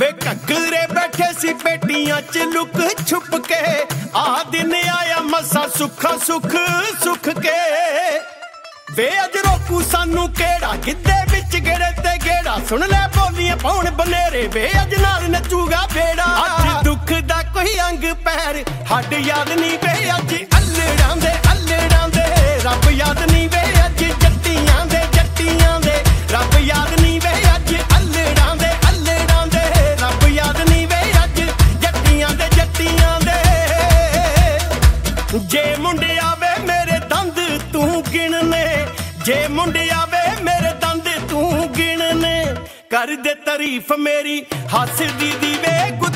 वे ककरे बैठे सी बेटियां च लुक छुप के, आ दिन आया मसा सुखा सुख सुख के। वे अज रोकू सानू केड़ा गिद्धे विच गेड़े ते गेड़ा, सुन ले बोलियां पौन बनेरे वे अज नाल नचूगा बेड़ा। अज दुख दा कोई अंग पैर हड याद नहीं वे अज अल्लड़ां दे रब याद नहीं वे अज जट्टियां दे रब याद नहीं वे अज अल्लड़ां दे रब याद नहीं वे अज जट्टियां दे। जे मुंडे आवे मेरे दंद तू गिनने, जे मुंडे आवे मेरे दंद तू गिनने, कर दे तारीफ मेरी हास दी वे।